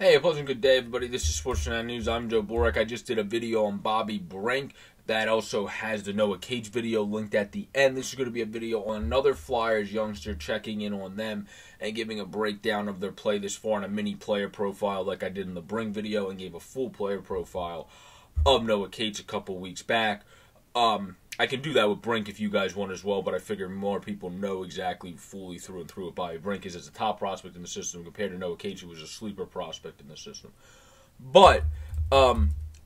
Hey, a pleasant good day, everybody. This is Sports9 News. I'm Joe Borek. I just did a video on Bobby Brink. That also has the Noah Cage video linked at the end. This is going to be a video on another Flyers youngster, checking in on them and giving a breakdown of their play this far, and a mini player profile like I did in the Brink video, and gave a full player profile of Noah Cage a couple weeks back. I can do that with Brink if you guys want as well, but I figure more people know exactly fully through and through what Bobby Brink is as a top prospect in the system compared to Noah Cage, who was a sleeper prospect in the system. But,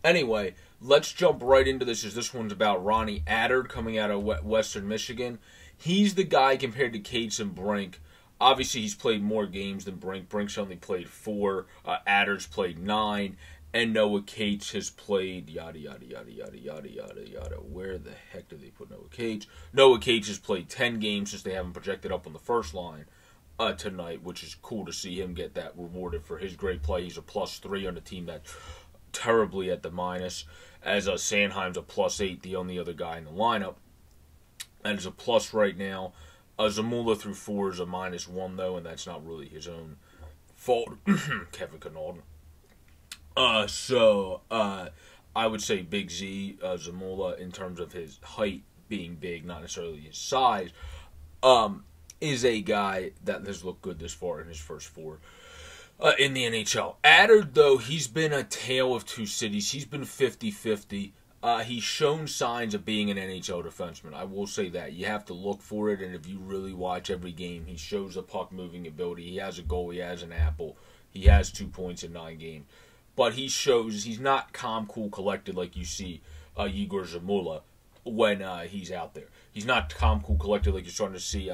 anyway, let's jump right into this, as this one's about Ronnie Attard coming out of Western Michigan. He's the guy compared to Cage and Brink. Obviously, he's played more games than Brink. Brink's only played 4, Attard's played 9. And Noah Cates has played yada, yada, yada, yada, yada, yada, yada. Where the heck did they put Noah Cates? Noah Cates has played 10 games since they haven't projected up on the first line tonight, which is cool to see him get that rewarded for his great play. He's a +3 on a team that's terribly at the minus, as Sanheim's a +8, the only other guy in the lineup. That is a plus right now. Zamula through 4 is a -1, though, and that's not really his own fault. Kevin Canaldon. I would say Big Z, Zamula, in terms of his height being big, not necessarily his size, is a guy that has looked good this far in his first 4 in the NHL. Attard, though, he's been a tale of two cities. He's been 50-50. He's shown signs of being an NHL defenseman. I will say that. You have to look for it, and if you really watch every game, he shows the puck-moving ability. He has a goal. He has an apple. He has 2 points in 9 games. But he shows he's not calm, cool, collected like you see Igor Zamula when he's out there. He's not calm, cool, collected like you're starting to see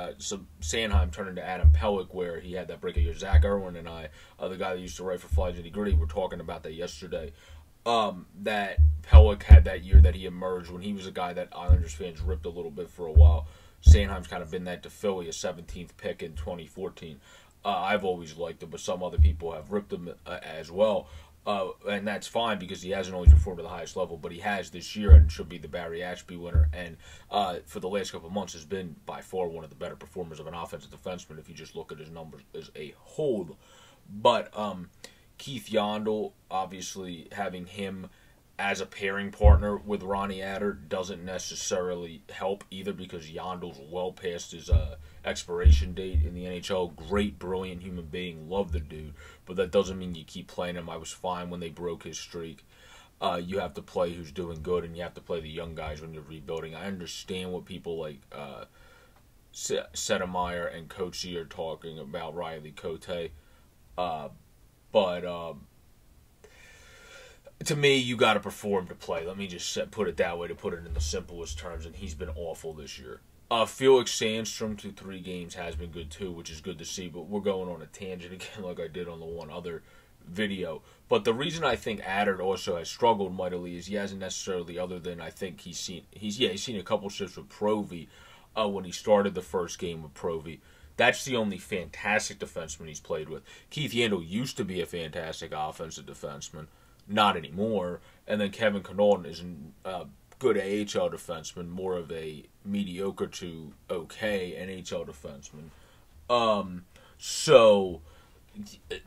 Sanheim turn into Adam Pelech, where he had that break of your Zach Irwin and I, the guy that used to write for Fly to the Gritty, were talking about that yesterday. That Pelech had that year that he emerged when he was a guy that Islanders fans ripped a little bit for a while. Sanheim's kind of been that to Philly, a 17th pick in 2014. I've always liked him, but some other people have ripped him as well. And that's fine, because he hasn't always performed at the highest level, but he has this year and should be the Barry Ashby winner, and for the last couple of months has been by far one of the better performers of an offensive defenseman if you just look at his numbers as a whole. But Keith Yandle, obviously having him as a pairing partner with Ronnie Attard doesn't necessarily help either, because Yandle's well past his expiration date in the NHL. Great, brilliant human being. Love the dude. But that doesn't mean you keep playing him. I was fine when they broke his streak. You have to play who's doing good, and you have to play the young guys when you're rebuilding. I understand what people like Settemeyer and Kochi are talking about, Riley Cote. To me, you got to perform to play. Let me just put it that way, to put it in the simplest terms, and he's been awful this year. Felix Sandstrom through 3 games has been good too, which is good to see, but we're going on a tangent again like I did on the one other video. But the reason I think Attard also has struggled mightily is he hasn't necessarily, other than I think he's seen a couple shifts with Provy when he started the first game with Provy. That's the only fantastic defenseman he's played with. Keith Yandle used to be a fantastic offensive defenseman. Not anymore. And then Kevin Canaldon is a good AHL defenseman, more of a mediocre to okay NHL defenseman. So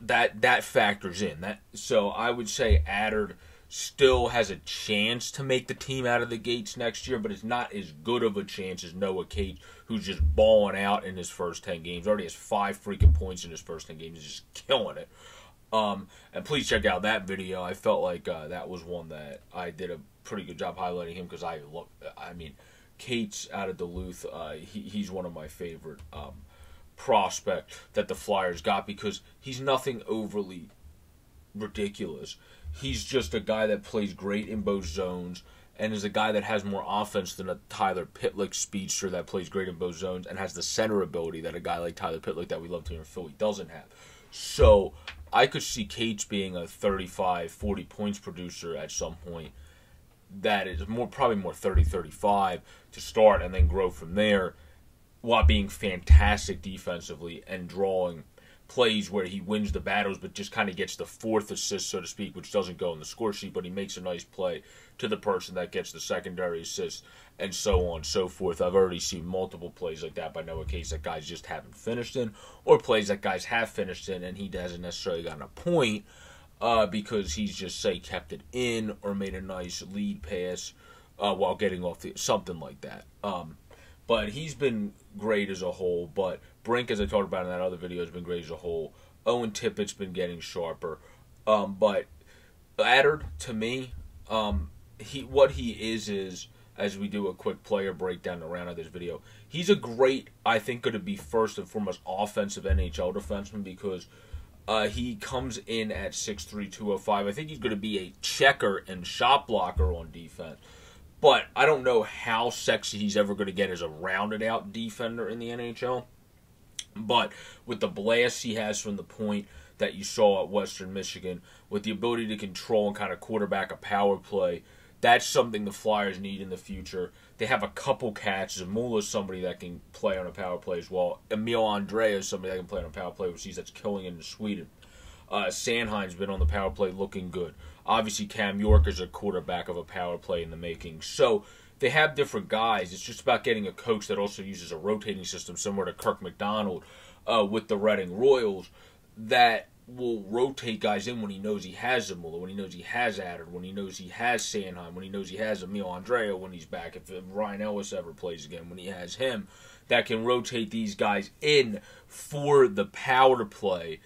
that factors in. So I would say Attard still has a chance to make the team out of the gates next year, but it's not as good of a chance as Noah Cage, who's just balling out in his first 10 games. Already has 5 freaking points in his first 10 games. He's just killing it. And please check out that video. I felt like that was one that I did a pretty good job highlighting him, because Cates out of Duluth, he's one of my favorite prospects that the Flyers got, because he's nothing overly ridiculous. He's just a guy that plays great in both zones, and is a guy that has more offense than a Tyler Pitlick speedster that plays great in both zones, and has the center ability that a guy like Tyler Pitlick that we love to hear in Philly doesn't have. So I could see Cage being a 35, 40 points producer at some point. That is probably more 30, 35 to start, and then grow from there, while being fantastic defensively and drawing plays where he wins the battles, but just kind of gets the 4th assist, so to speak, which doesn't go in the score sheet, but he makes a nice play to the person that gets the secondary assist, and so on and so forth. I've already seen multiple plays like that by Noah Case that guys just haven't finished in, or plays that guys have finished in, and he hasn't necessarily gotten a point, because he's just, say, kept it in or made a nice lead pass while getting off the... something like that. But he's been great as a whole, but Brink, as I talked about in that other video, has been great as a whole. Owen Tippett's been getting sharper. But Attard, to me, what he is, as we do a quick player breakdown to round out this video, he's a great, I think, going to be first and foremost offensive NHL defenseman because he comes in at 6'3", 205. I think he's going to be a checker and shot blocker on defense. But I don't know how sexy he's ever going to get as a rounded-out defender in the NHL. But with the blast he has from the point that you saw at Western Michigan, with the ability to control and kind of quarterback a power play, that's something the Flyers need in the future. They have a couple cats. Zamula's somebody that can play on a power play as well. Emil Andrae is somebody that can play on a power play, which that's killing it in Sweden. Sanheim's been on the power play looking good. Obviously, Cam York is a quarterback of a power play in the making. So they have different guys. It's just about getting a coach that also uses a rotating system similar to Kirk McDonald with the Reading Royals that will rotate guys in when he knows he has Zamula, when he knows he has Attard, when he knows he has Sanheim, when he knows he has Emil Andrae when he's back, if Ryan Ellis ever plays again, when he has him, that can rotate these guys in for the power play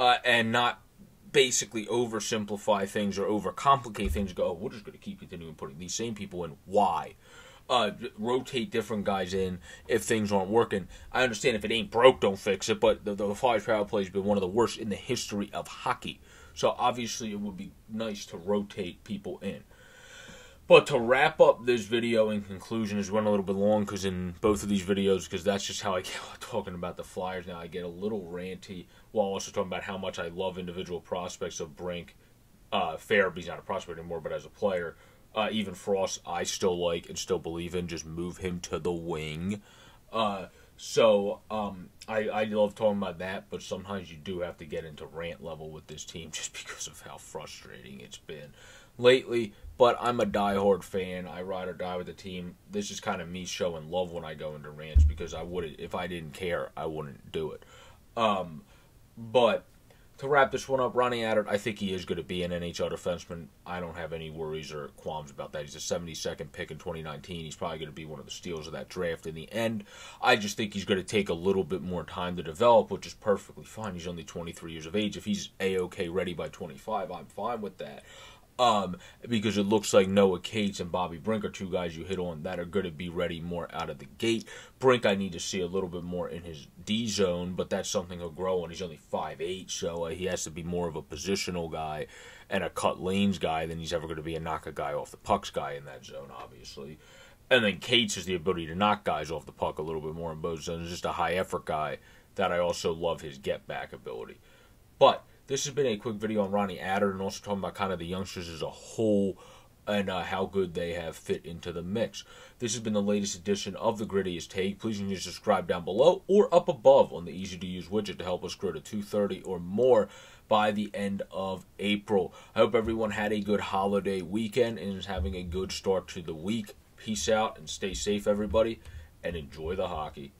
and not basically oversimplify things or overcomplicate things. Go, oh, we're just going to keep continuing putting these same people in. Why? Rotate different guys in if things aren't working. I understand if it ain't broke, don't fix it, but the Flyers power play has been one of the worst in the history of hockey. So obviously it would be nice to rotate people in. But to wrap up this video in conclusion, is run a little bit long because in both of these videos, because that's just how I get talking about the Flyers now. I get a little ranty while also talking about how much I love individual prospects of Brink. Fairby's not a prospect anymore, but as a player, even Frost, I still like and still believe in. Just move him to the wing. I love talking about that, but sometimes you do have to get into rant level with this team just because of how frustrating it's been lately. But I'm a diehard fan. I ride or die with the team. This is kind of me showing love when I go into rants because I wouldn't, if I didn't care, I wouldn't do it. But to wrap this one up, Ronnie Attard, I think he is going to be an NHL defenseman. I don't have any worries or qualms about that. He's a 72nd pick in 2019. He's probably going to be one of the steals of that draft in the end. I just think he's going to take a little bit more time to develop, which is perfectly fine. He's only 23 years of age. If he's A-OK ready by 25, I'm fine with that. Because it looks like Noah Cates and Bobby Brink are two guys you hit on that are going to be ready more out of the gate. Brink, I need to see a little bit more in his D zone, but that's something he'll grow on. He's only 5'8", so he has to be more of a positional guy and a cut lanes guy than he's ever going to be a knock a guy off the pucks guy in that zone, obviously. And then Cates is the ability to knock guys off the puck a little bit more in both zones. He's just a high effort guy that I also love his get back ability. But this has been a quick video on Ronnie Attard and also talking about kind of the youngsters as a whole and how good they have fit into the mix. This has been the latest edition of the Grittiest Take. Please continue to subscribe down below or up above on the easy-to-use widget to help us grow to 230 or more by the end of April. I hope everyone had a good holiday weekend and is having a good start to the week. Peace out and stay safe, everybody, and enjoy the hockey.